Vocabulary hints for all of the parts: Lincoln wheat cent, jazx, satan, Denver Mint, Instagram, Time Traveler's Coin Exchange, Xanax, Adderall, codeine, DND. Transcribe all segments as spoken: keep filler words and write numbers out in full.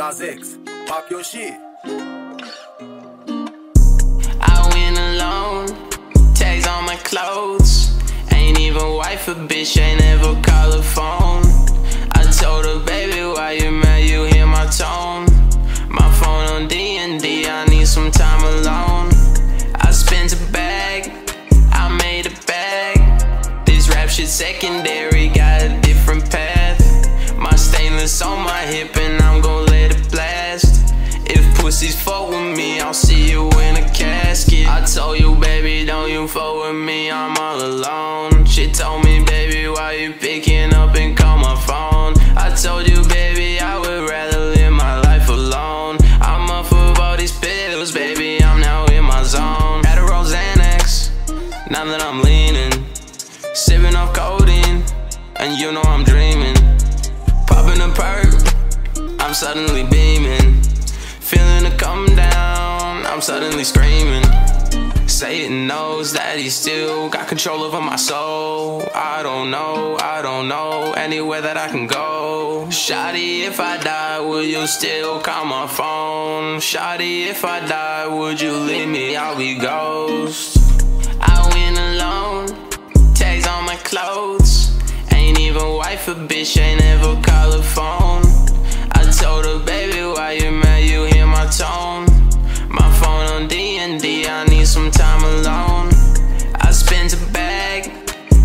Jazex, pop your shit. I went alone, tags on my clothes. Ain't even wife a bitch, ain't ever call her phone. I told her, baby, why you mad, you hear my tone. My phone on D N D, I need some time alone. I spent a bag, I made a bag. This rap shit secondary, got a different path. My stainless on my hip and I'm gon' let it blast. If pussies fuck with me, I'll see you in a casket. I told you, baby, don't you fuck with me, I'm all alone. She told me, baby, why you picking up and call my phone. I told you, baby, I would rather live my life alone. I'm up for all these pills, baby, I'm now in my zone. Adderall, Xanax, now that I'm leaning. Sipping off codeine, and you know I'm dreaming. Poppin' a perk, I'm suddenly beaming. Feeling a come down, I'm suddenly screaming. Satan knows that he still got control over my soul. I don't know, I don't know anywhere that I can go. Shawty, if I die, will you still call my phone? Shawty, if I die, would you leave me? I'll be ghost. I went alone, tags on my clothes. Ain't even wife a bitch, ain't ever call her phone. I told her, baby, why you mad, you hear my tone. My phone on D N D, I need some time alone. I spent a bag,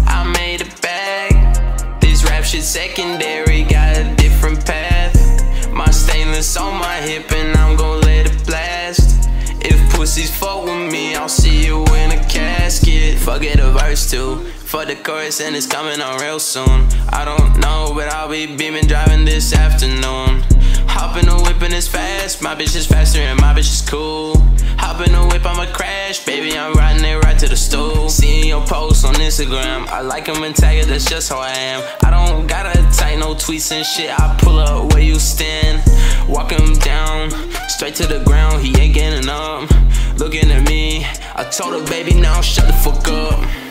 I made a bag. This rap shit secondary, got a different path. My stainless on my hip and I'm gon' let it blast. If pussies fuck with me, I'll see you in a casket. Fuck it, a verse too. Fuck the chorus and it's coming on real soon. I don't know, but I'll be beaming, driving this afternoon. Hopping a whip and it's fast, my bitch is faster and my bitch is cool. Hopping a whip, I'ma crash, baby, I'm riding it right to the stool. Seeing your posts on Instagram, I like them and tag it, that's just how I am. I don't gotta type no tweets and shit, I pull up where you stand. Walk him down, straight to the ground, he ain't getting up. Looking at me, I told her, baby, now shut the fuck up.